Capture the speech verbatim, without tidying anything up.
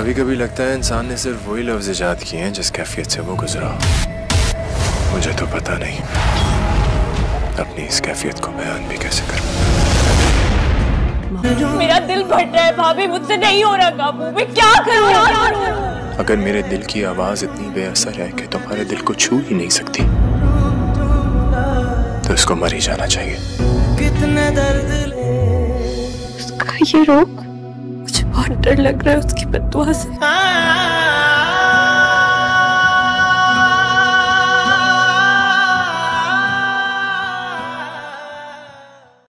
कभी कभी लगता है इंसान ने सिर्फ वही लफ्ज ईजाद किए हैं जिस कैफियत से वो गुजरा। मुझे तो पता नहीं अपनी इस कैफियत को बयान भी कैसे करूं। मेरा दिल भट रहा है भाभी, मुझसे नहीं हो रहा काबू। मैं क्या करूं यार? अगर मेरे दिल की आवाज इतनी बेअसर है कि तुम्हारे दिल को छू ही नहीं सकती तो इसको मर ही जाना चाहिए। कितने दर्द उसका ये रोग, बहुत डर लग रहा है उसकी बददुआ से।